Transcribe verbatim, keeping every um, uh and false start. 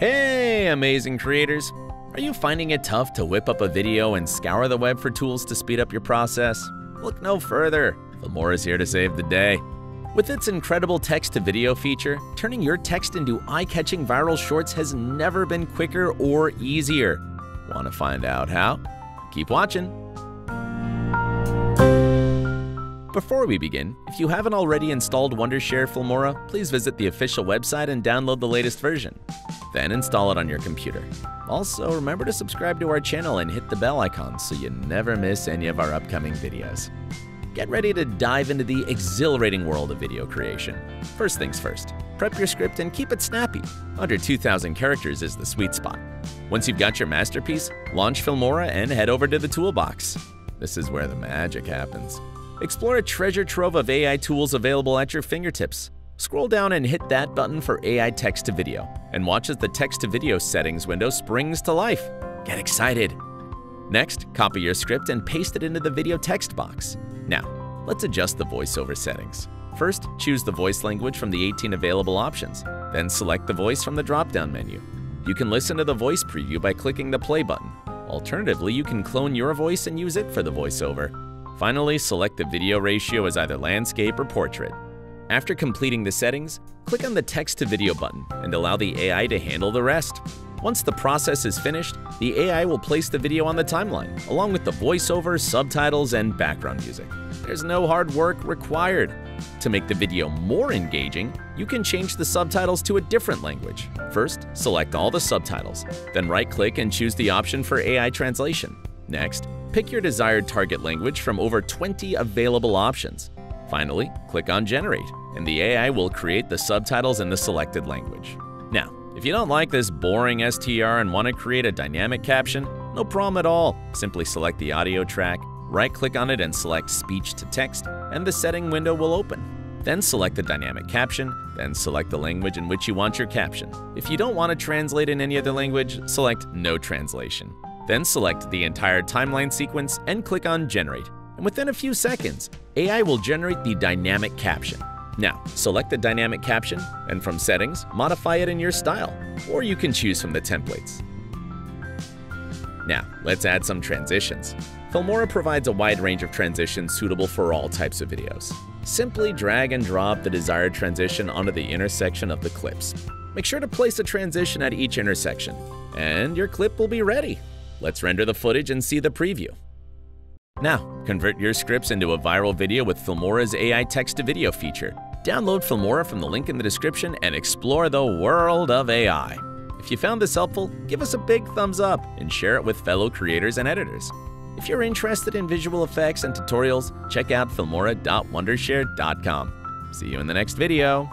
Hey, amazing creators! Are you finding it tough to whip up a video and scour the web for tools to speed up your process? Look no further. Filmora's here to save the day. With its incredible text-to-video feature, turning your text into eye-catching viral shorts has never been quicker or easier. Want to find out how? Keep watching! Before we begin, if you haven't already installed Wondershare Filmora, please visit the official website and download the latest version. Then install it on your computer. Also, remember to subscribe to our channel and hit the bell icon so you never miss any of our upcoming videos. Get ready to dive into the exhilarating world of video creation. First things first, prep your script and keep it snappy. Under two thousand characters is the sweet spot. Once you've got your masterpiece, launch Filmora and head over to the toolbox. This is where the magic happens. Explore a treasure trove of A I tools available at your fingertips. Scroll down and hit that button for A I text-to-video, and watch as the text-to-video settings window springs to life. Get excited! Next, copy your script and paste it into the video text box. Now, let's adjust the voiceover settings. First, choose the voice language from the eighteen available options, then select the voice from the drop-down menu. You can listen to the voice preview by clicking the play button. Alternatively, you can clone your voice and use it for the voiceover. Finally, select the video ratio as either landscape or portrait. After completing the settings, click on the text-to-video button and allow the A I to handle the rest. Once the process is finished, the A I will place the video on the timeline, along with the voiceover, subtitles, and background music. There's no hard work required. To make the video more engaging, you can change the subtitles to a different language. First, select all the subtitles, then right-click and choose the option for A I translation. Next, pick your desired target language from over twenty available options. Finally, click on Generate, and the A I will create the subtitles in the selected language. Now, if you don't like this boring S T R and want to create a dynamic caption, no problem at all. Simply select the audio track, right-click on it and select Speech to Text, and the setting window will open. Then select the dynamic caption, then select the language in which you want your caption. If you don't want to translate in any other language, select No Translation. Then select the entire timeline sequence and click on Generate. And within a few seconds, A I will generate the dynamic caption. Now, select the dynamic caption, and from settings, modify it in your style, or you can choose from the templates. Now, let's add some transitions. Filmora provides a wide range of transitions suitable for all types of videos. Simply drag and drop the desired transition onto the intersection of the clips. Make sure to place a transition at each intersection, and your clip will be ready. Let's render the footage and see the preview. Now, convert your scripts into a viral video with Filmora's A I text-to-video feature. Download Filmora from the link in the description and explore the world of A I. If you found this helpful, give us a big thumbs up and share it with fellow creators and editors. If you're interested in visual effects and tutorials, check out filmora dot wondershare dot com. See you in the next video.